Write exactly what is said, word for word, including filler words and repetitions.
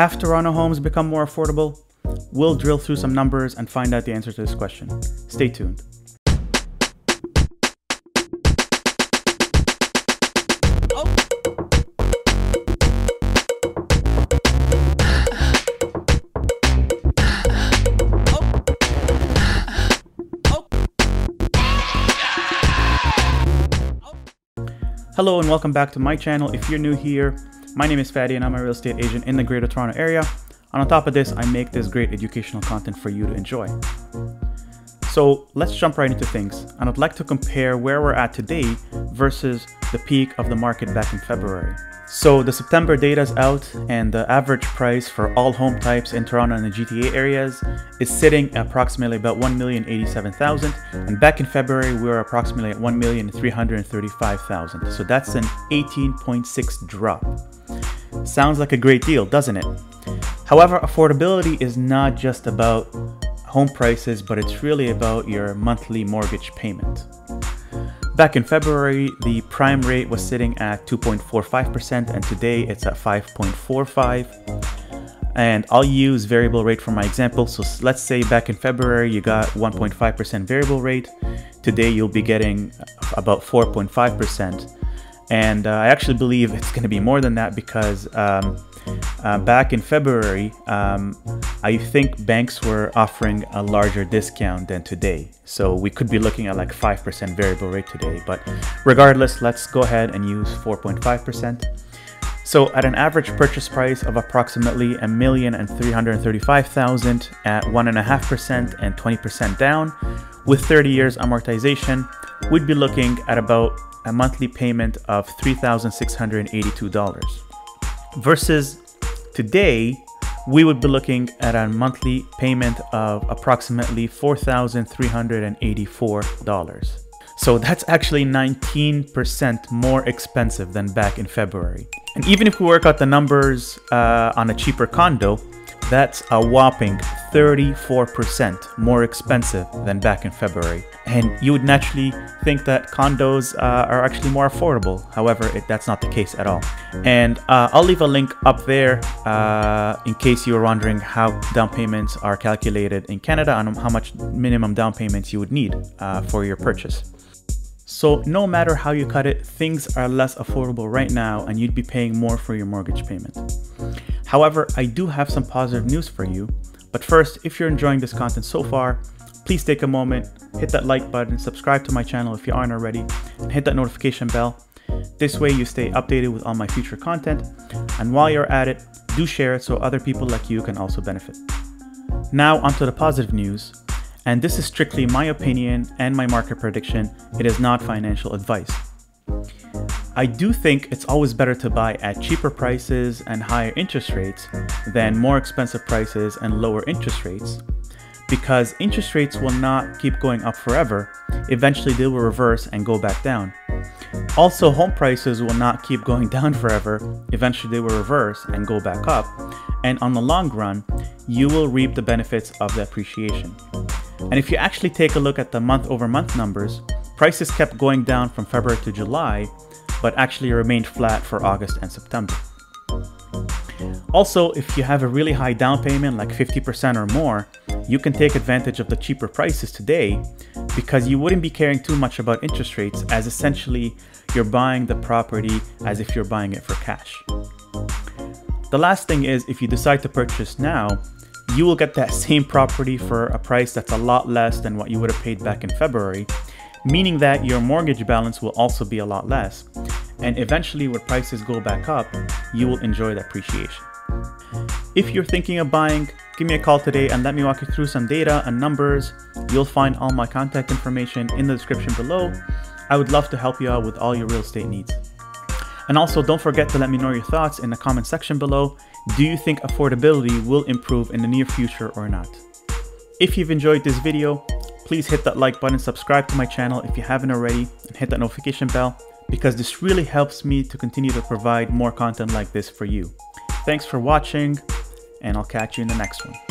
Have Toronto homes become more affordable? We'll drill through some numbers and find out the answer to this question. Stay tuned. Hello and welcome back to my channel. If you're new here, my name is Fadi and I'm a real estate agent in the Greater Toronto Area. And on top of this, I make this great educational content for you to enjoy. So let's jump right into things. And I'd like to compare where we're at today versus the peak of the market back in February. So the September data is out and the average price for all home types in Toronto and the G T A areas is sitting at approximately about one million eighty-seven thousand. And back in February, we were approximately at one million three hundred thirty-five thousand. So that's an eighteen point six drop. Sounds like a great deal, doesn't it? However, affordability is not just about home prices, but it's really about your monthly mortgage payment. Back in February, the prime rate was sitting at two point four five percent and today it's at five point four five. And I'll use variable rate for my example. So let's say back in February, you got one point five percent variable rate. Today you'll be getting about four point five percent. And uh, I actually believe it's going to be more than that because um, uh, back in February, um, I think banks were offering a larger discount than today. So we could be looking at like five percent variable rate today. But regardless, let's go ahead and use four point five percent. So at an average purchase price of approximately one million three hundred thirty-five thousand dollars at one point five percent and twenty percent down, with thirty years amortization, we'd be looking at about a monthly payment of three thousand six hundred eighty-two dollars. Versus today, we would be looking at a monthly payment of approximately four thousand three hundred eighty-four dollars. So that's actually nineteen percent more expensive than back in February. And even if we work out the numbers uh, on a cheaper condo, that's a whopping thirty-four percent more expensive than back in February. And you would naturally think that condos uh, are actually more affordable. However, it, that's not the case at all. And uh, I'll leave a link up there uh, in case you were wondering how down payments are calculated in Canada and how much minimum down payments you would need uh, for your purchase. So no matter how you cut it, things are less affordable right now and you'd be paying more for your mortgage payment. However, I do have some positive news for you. But first, if you're enjoying this content so far, please take a moment, hit that like button, subscribe to my channel if you aren't already, and hit that notification bell. This way you stay updated with all my future content. And while you're at it, do share it so other people like you can also benefit. Now onto the positive news. And this is strictly my opinion and my market prediction. It is not financial advice. I do think it's always better to buy at cheaper prices and higher interest rates than more expensive prices and lower interest rates, because interest rates will not keep going up forever. Eventually they will reverse and go back down. Also, home prices will not keep going down forever. Eventually they will reverse and go back up. And on the long run, you will reap the benefits of the appreciation. And if you actually take a look at the month over month numbers, prices kept going down from February to July, but actually remained flat for August and September. Also, if you have a really high down payment, like fifty percent or more, you can take advantage of the cheaper prices today because you wouldn't be caring too much about interest rates, as essentially you're buying the property as if you're buying it for cash. The last thing is, if you decide to purchase now, you will get that same property for a price that's a lot less than what you would have paid back in February, meaning that your mortgage balance will also be a lot less. And eventually when prices go back up, you will enjoy the appreciation. If you're thinking of buying, give me a call today and let me walk you through some data and numbers. You'll find all my contact information in the description below. I would love to help you out with all your real estate needs. And also, don't forget to let me know your thoughts in the comment section below. Do you think affordability will improve in the near future or not? If you've enjoyed this video, please hit that like button, subscribe to my channel if you haven't already, and hit that notification bell, because this really helps me to continue to provide more content like this for you. Thanks for watching, and I'll catch you in the next one.